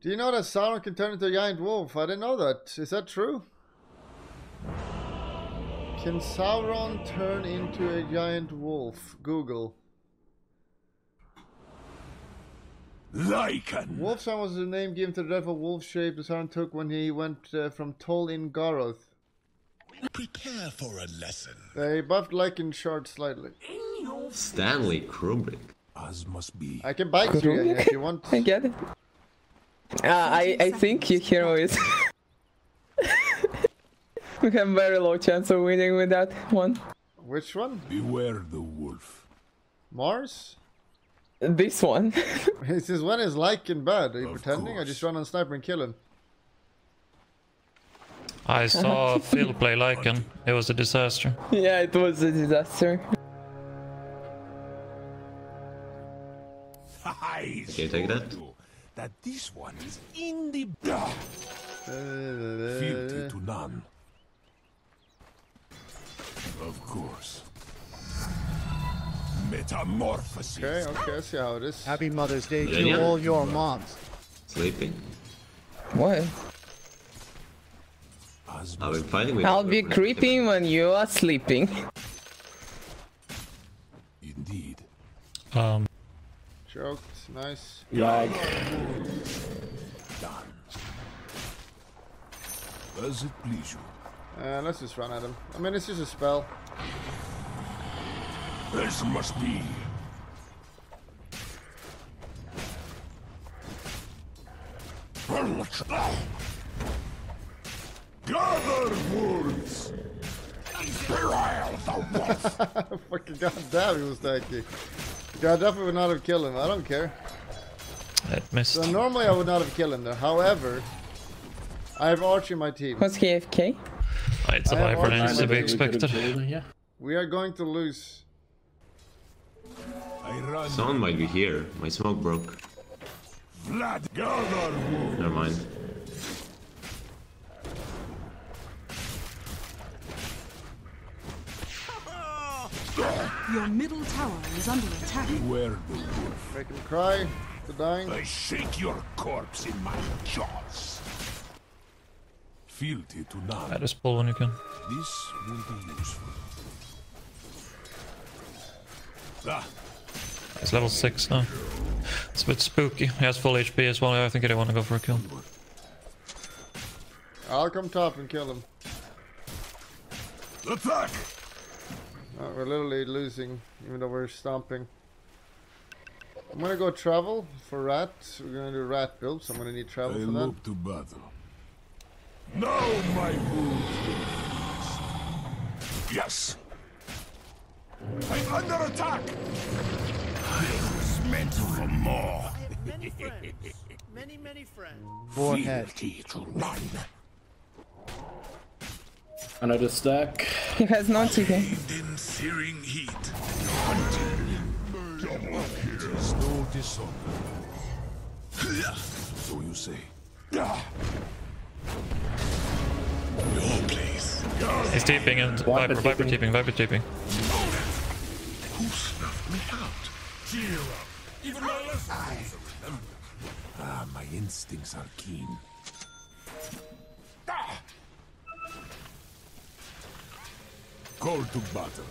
Do you know that Sauron can turn into a giant wolf? I didn't know that. Is that true? Can Sauron turn into a giant wolf? Google. Lycan. Wolfsang was the name given to the dreadful wolf shape the Sauron took when he went from Tol in Garoth. Prepare for a lesson. They buffed Lycan shard slightly. Stanley Krubig. As must be. I can bite you if you want. I get it. I think your hero is. We have very low chance of winning with that one. Which one? Beware the wolf. Mars? This one. This one is Lycan bad. Are you pretending? Course. I just run on sniper and kill him. I saw Phil play Lycan. It was a disaster. Yeah, it was a disaster. Can you take that? That this one is in the blood. Filthy to none. Of course. Metamorphosis. Okay, I see how it is. Happy Mother's Day to all your moms. Sleeping? What? I'll be, creeping when you are sleeping. Indeed. Choked, nice. Like. Done. Does it please you? Let's just run at him. I mean, it's just a spell. This must be. Gather wolves. Beware the wolf. Fucking goddamn, he was tanky. God, definitely would not have killed him. I don't care. That missed. So normally I would not have killed him there. However, I have Archie in my team. Was he AFK? It's a viper, and it's to be expected. We are going to lose. Someone might be here. My smoke broke. Never mind. Your middle tower is under attack. Beware the wolf. Make him cry. The dying. I shake your corpse in my jaws. Filthy to none. I just pull when you can. This will be useful. Ah. It's level 6 now. It's a bit spooky. He has full HP as well. I think I don't want to go for a kill. I'll come top and kill him. Attack! Oh, we're literally losing, even though we're stomping. I'm gonna go travel for rat. We're gonna do rat build, so I'm gonna need travel for that. To battle. No, my wolves. Yes. I'm under attack. I was meant for more. Many friends. Many, many friends. Forehead. Another stack. He has not taken. In searing heat. No dishonor. So you say. Your place. He's TPing and Viper TPing, Viper TPing. Who snuffed me out? Cheer up. Even my lessons are with them. Ah, my instincts are keen. Call to battle.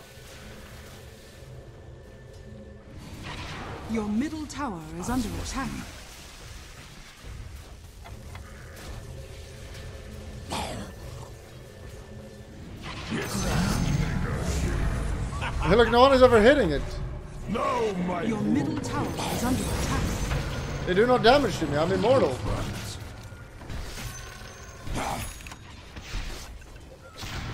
Your middle tower is under attack. Hey, look, no one is ever hitting it. No, my your middle tower is under attack. They do no damage to me. I'm immortal.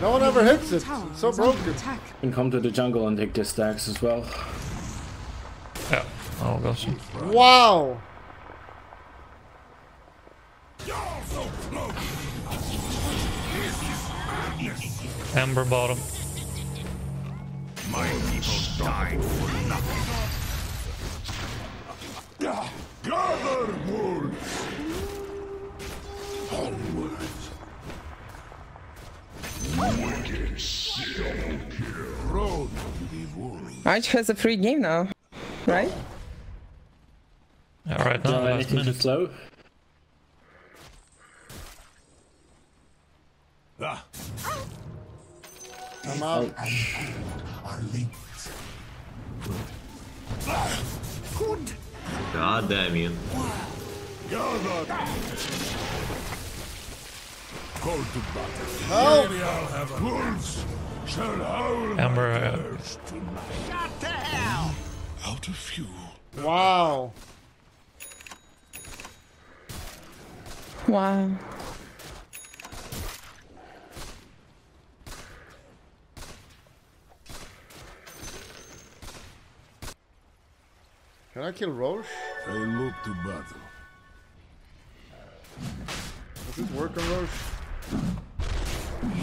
No one ever hits it. It's so broken. You can come to the jungle and take the stacks as well. Yeah. Oh gosh. Wow. Ember bottom. My people died for nothing. Gather wolves. Onward. Arch has a free game now. right? Yeah, right now, anything too slow. Ah. I'm out. God damn you. Amber. Out of fuel. Wow. Wow. Can I kill Roche? I look to battle. Does it work on Roche?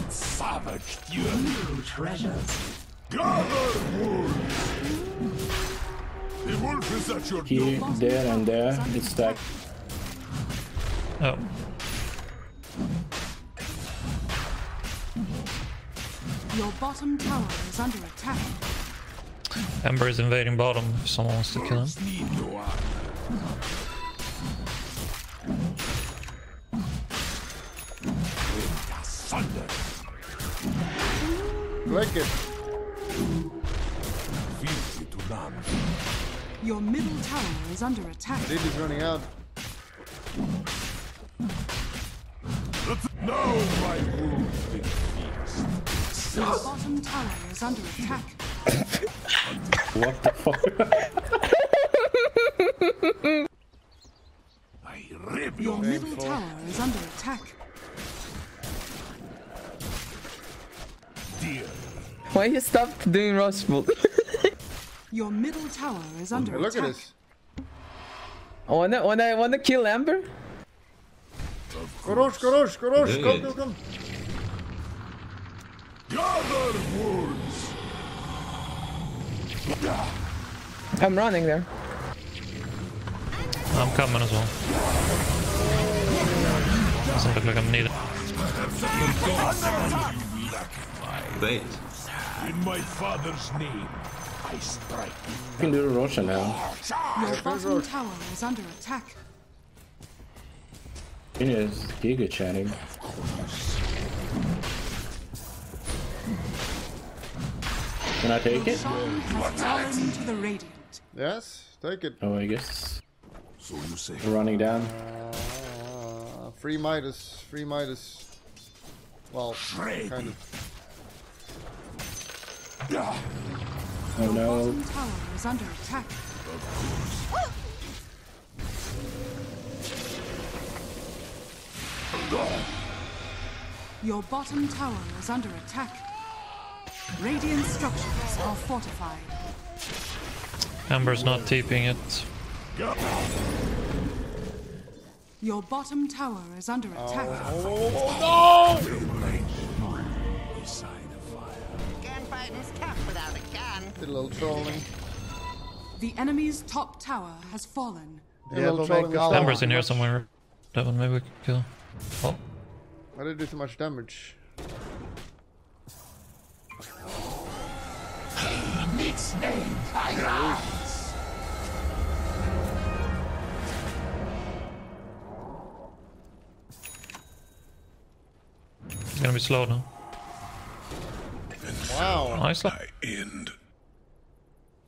It savaged your new treasures. Gather wolves! The wolf is at your door. Here, there, and there. It's stacked. Oh. Your bottom tower is under attack. Ember is invading bottom if someone wants to kill him. Like it. Your middle tower is under attack. It is running out. No, my wolf. Your bottom tower is under attack. What the fuck? I rip your middle tower is under attack. Dear. Why you stopped doing rush bolt? Your middle tower is under attack. Look at this. I wanna kill Amber. Korosh, Korosh, Korosh, come. Gather wolves. I'm running there. I'm coming as well. Doesn't look like I'm needed. Wait. In my father's name, I strike. You can do a Roshan now. Your bottom tower is under attack. It is giga chatting. Can I take it? Yes, take it. Oh, I guess. So you say. Running down. Free Midas, free Midas. Well, kind of. Oh no. Tower is under attack. Your bottom tower is under attack. Radiant structures are fortified. Amber's not TPing it. Your bottom tower is under attack. Oh, no! Gunfight is tough without a gun. Did a little trolling. The enemy's top tower has fallen. Yeah, Amber's in here somewhere. That one maybe we can kill. Oh. Why did it do so much damage? In its name, I rise. It's gonna be slow now. Wow! Nice. I end.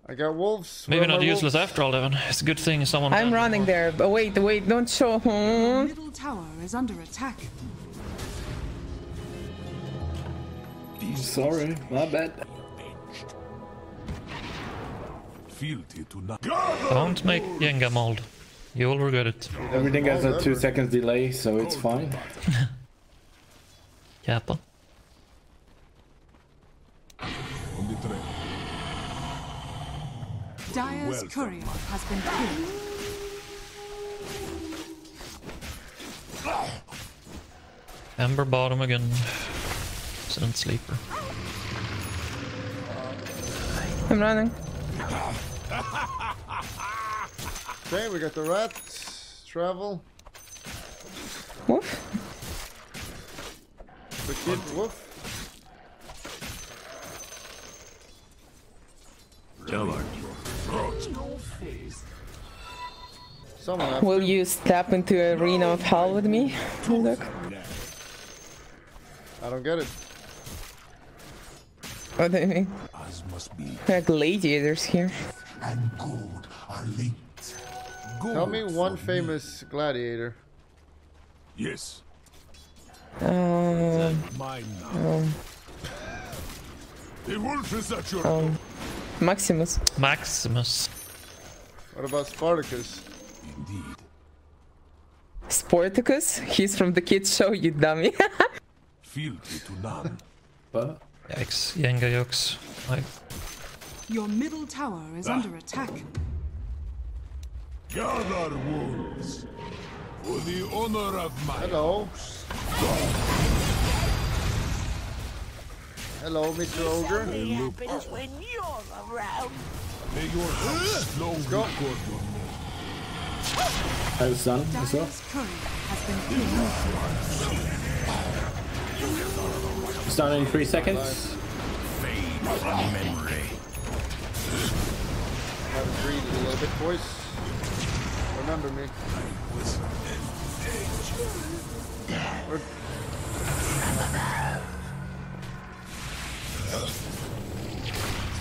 I got wolves. Maybe not useless after all, Evan. It's a good thing someone. I'm running there, but wait, don't show. The middle tower is under attack. Sorry, my bad. Don't make Jenga mold. You will regret it. Everything has a 2 seconds delay, so it's fine. Kappa. Dire's courier has been killed. Amber bottom again. And sleeper. I'm running. Okay, we got the rats. Travel. Woof. The kid, woof. Jump. Will you step into Arena of Hell with me? Look. I don't get it. What do you mean? Like gladiators here. And gold are linked. Gold. Tell me one famous gladiator. Yes. The wolf is at your Maximus. What about Sportacus? Indeed. Sportacus? He's from the kids show, you dummy. Fealty to none. But Aghs, Yengayux. Your middle tower is under attack. Gather wolves for the honor of my house. Hello, Mr. Ogre. Happens when you're around. May your house no record no more. It's done in 3 seconds. Fade from memory. I haven't breathed a little bit, boys. Remember me. It's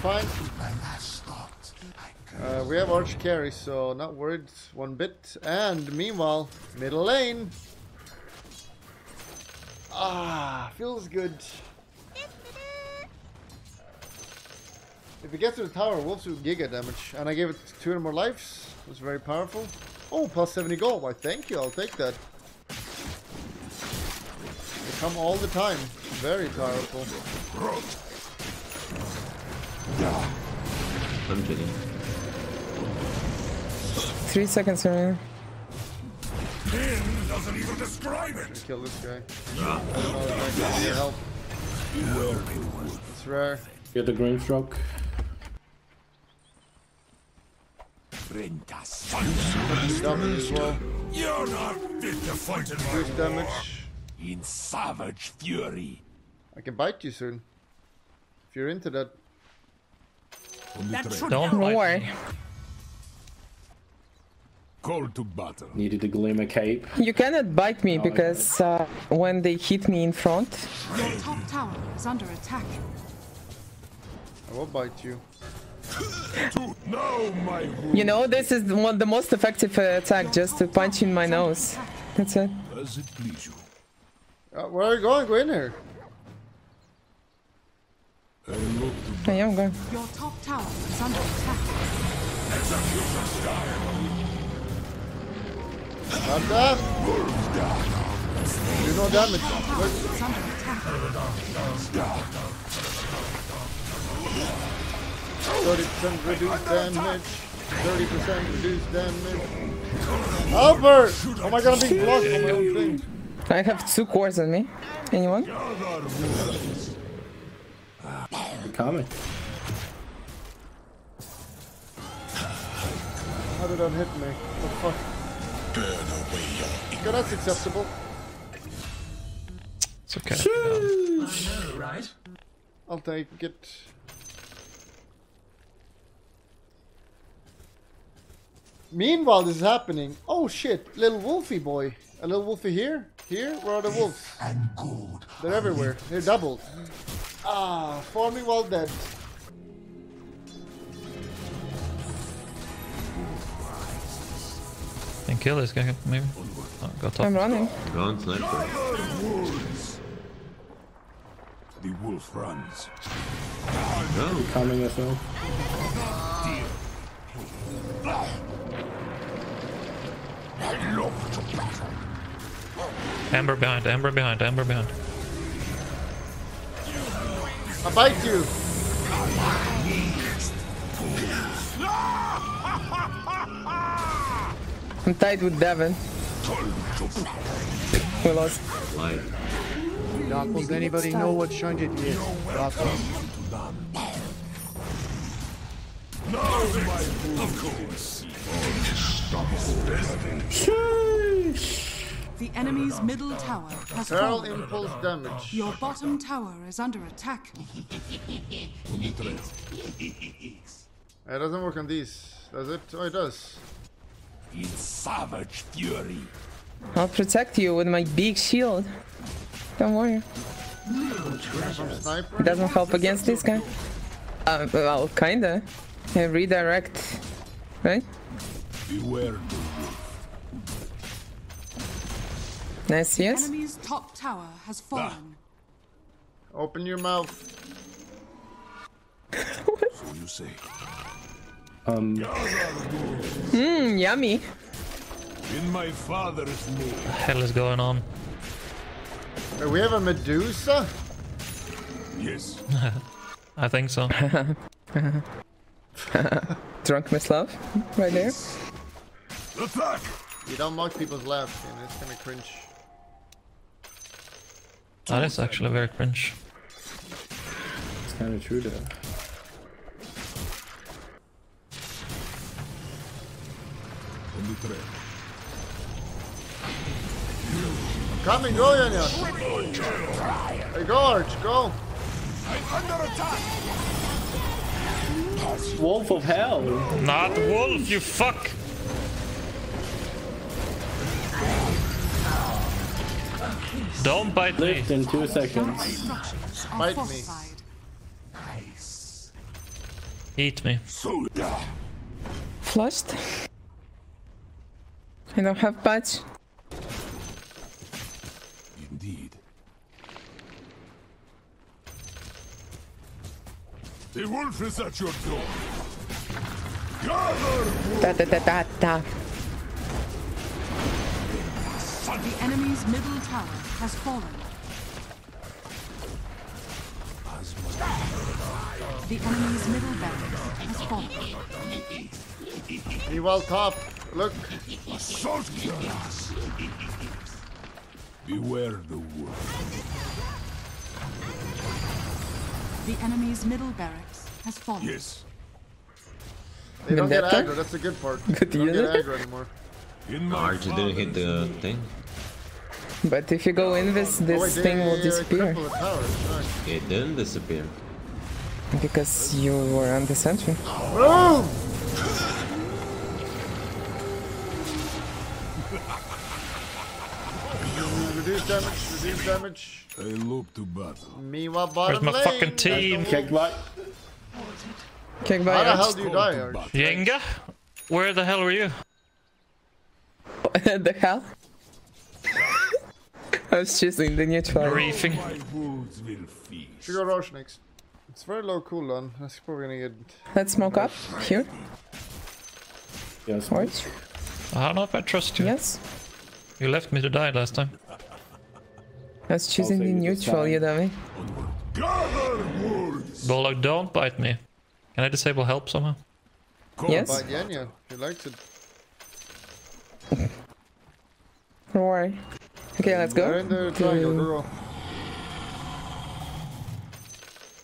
fine. We have arch carry, so not worried one bit. And meanwhile, middle lane. Ah, feels good. If we get to the tower, wolves do giga damage, and I gave it 200 more lives. It was very powerful. Oh, plus 70 gold. Why, thank you. I'll take that. They come all the time. Very powerful. I'm kidding. 3 seconds remaining. Doesn't even describe it. Kill this guy. Help. It's rare. Get the green stroke. You're not fit to fight in my damage. In savage fury. I can bite you soon. If you're into that. Don't worry. Call to battle. Needed a glimmer cape. You cannot bite me because when they hit me in front. Your top tower is under attack. I will bite you. You know, this is one the most effective attack, just to punch in my nose. That's it. Where are you going? Go in here. I am going. Your top tower is under attack. Not that. Do no damage. Wait. 30% reduced damage. 30% reduced damage. Albert! Oh my god, I'm being blocked on my own thing. I have 2 cores on me. Anyone? They're coming. How did that hit me? What the fuck? That's acceptable. It's okay. I know, right? I'll take it. Meanwhile, this is happening. Oh shit! Little wolfy boy. A little wolfy here. Here, where are the wolves? They're everywhere. They're doubled. Ah, farming while dead. Kill this guy, maybe. Oh, got top. I'm running. Don't sniper. The wolf runs. No, coming as well. Ember behind. I bite you. I'm tied with Devin. We lost. Does anybody know what Shunjit is? The enemy's middle tower has fallen. Impulse damage. Your bottom tower is under attack. It doesn't work on these. Does it? Oh, it does. In savage fury. I'll protect you with my big shield. Don't worry. It doesn't help against this guy. Well, kinda. I redirect, right? Beware. Nice, yes. Enemy's top tower has fallen. Open your mouth. What? So you say. Mmm, yummy. In my father's name. What the hell is going on? We have a Medusa? Yes. I think so. Drunk Miss Love, right there. Attack! You don't mock people's laugh, and it's kind of cringe. That is actually very cringe. It's kind of true, though. Come and go, Yanya! Hey, Gorge, go! I'm under attack! Wolf of hell! Not wolf, you fuck! Don't bite me! Lift in 2 seconds. Bite me. Eat me. Flushed? I don't have bites. Indeed. The wolf is at your door. Gather! Da da da da da. The enemy's middle tower has fallen. The enemy's middle barracks has fallen. Be well top. Look. Beware the wolf. The enemy's middle barracks has fallen. Yes. They don't get aggro. That's the good part. They don't get aggro anymore. Hard to do, hit the thing. But if you go in this thing will disappear. It didn't disappear. Because you were on the sentry. Boom! Reduce damage. I loop to battle. Where's my fucking team? Kickback. How the hell do you die, Arch? Jenga? Where the hell were you? The hell? I was choosing the neutral. Briefing. Should go Roshan next. It's very low cooldown. That's probably gonna get. Let's smoke up here. Yes, watch. I don't know if I trust you. Yes. You left me to die last time. I was choosing the neutral, you dummy. Bulldog, don't bite me. Can I disable help somehow? Yes. Bite Yanya. You like to. Don't worry. Okay, let's go.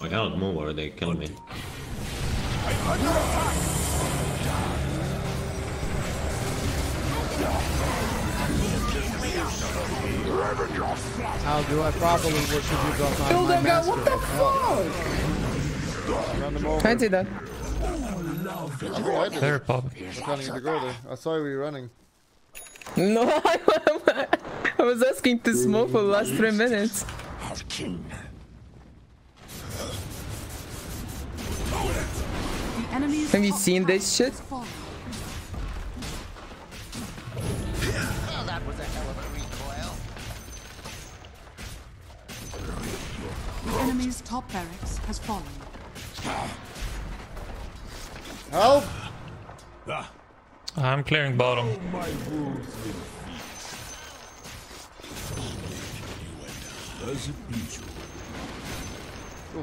I cannot move or they kill me. How do I properly worship you, God? What the fuck? I did that. There, Pop. I saw you were running. No, I was asking to smoke for the last 3 minutes. Have you seen this shit? Well, that was a hell of a recoil. The enemy's top barracks has fallen. Help! I'm clearing bottom.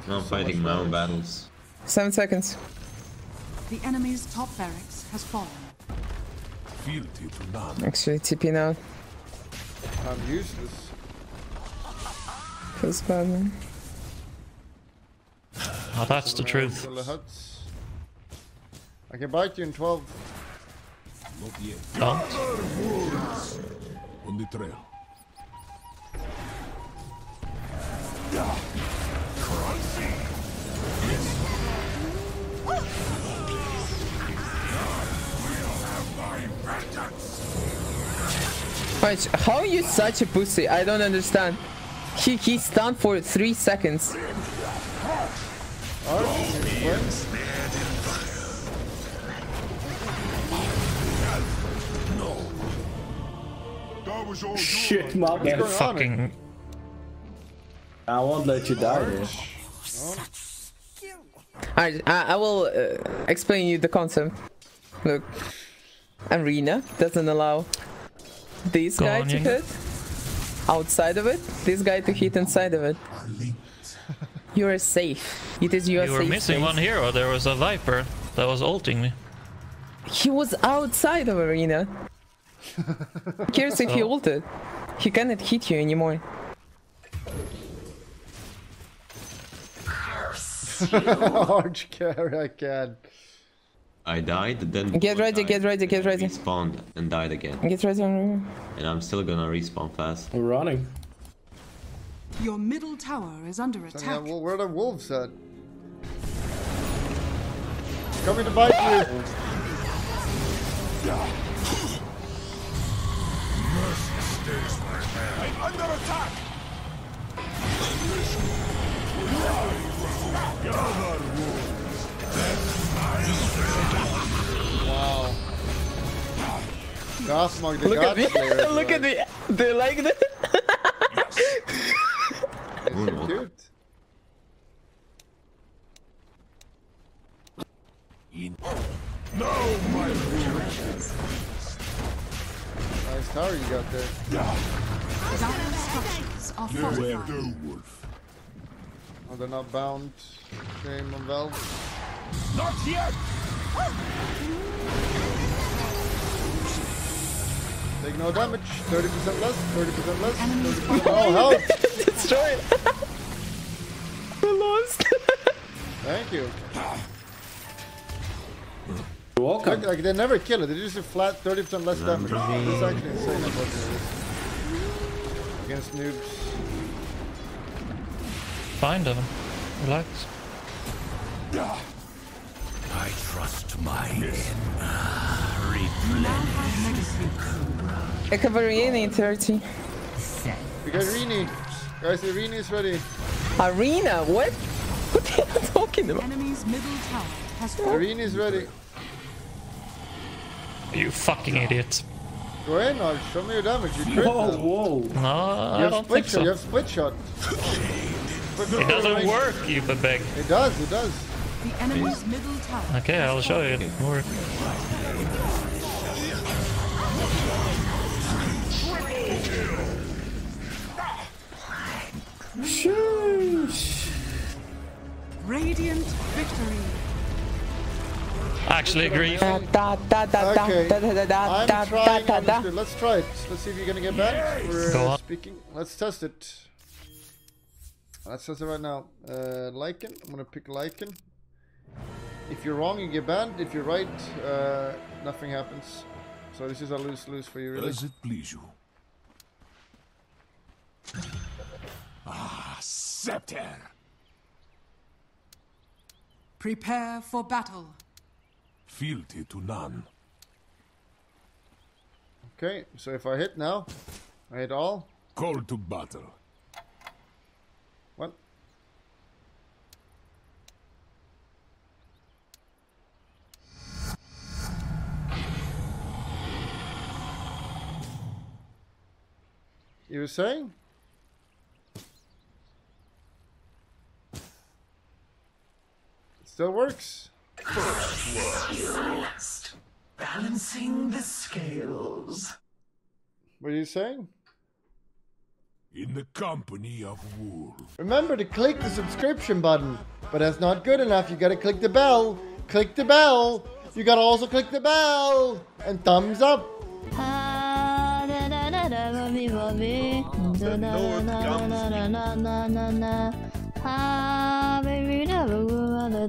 I'm fighting my own battles. 7 seconds. The enemy's top barracks has fallen. Actually, TP now. I'm useless. Feels bad, man. Oh, that's the truth. I can bite you in 12. Don't. On the trail. How are you such a pussy? I don't understand. He stunned for 3 seconds. Shit, man. Yeah, fucking... I won't let you die here. Alright, I will explain you the concept. Look. Arena doesn't allow this guy to hit outside of it, this guy to hit inside of it. You are safe. It is your safe. You were missing one hero. There was a Viper that was ulting me. He was outside of Arena. Who cares if he ulted? He cannot hit you anymore. Orange carry, I can. I died, then get ready. Respawned and died again. Get ready, and I'm still gonna respawn fast. We're running. Your middle tower is under attack. Well, where are the wolves at? Coming to bite you. I'm under attack. Wow. Gasmog, the look at me. Player, look at me. Do you like that? It's cute. No, my creatures. Nice tower you got there. Oh, they're not bound. Shame on Valve. Not yet. Take no damage. 30% less. 30% less. 30% oh, health. Destroy it. I lost. Thank you. You're welcome. Like, they never kill it. They just a flat 30% less damage. That's actually insane. Against noobs. Find them. Relax. I trust my I cover Rini in 30. We got Rini. Guys, the Rini is ready. Arena? What? What are you talking about? Enemy's middle tower has Rini is ready. You fucking idiot. Go in, Arch. Show me your damage. You crit them. Whoa. No, you have split shot. You have split shot. It doesn't work, you bebeg. It does, it does. The enemy's middle tower. Okay, I'll show you. It works. Sheesh. Radiant victory. Actually, agree. Okay. Let's try it. Let's see if you're gonna get back. We're speaking. Let's test it. Let's test it right now. Lycan. I'm gonna pick Lycan. If you're wrong, you get banned. If you're right, nothing happens. So this is a lose-lose for you, really. Does it please you? Ah, scepter. Prepare for battle. Fealty to none. Okay, so if I hit now, I hit all. Call to battle. What? You were saying? It still works. First, balancing the scales. What are you saying? In the company of wolves. Remember to click the subscription button, but that's not good enough. You gotta click the bell. Click the bell. You gotta also click the bell and thumbs up. Baby, never will another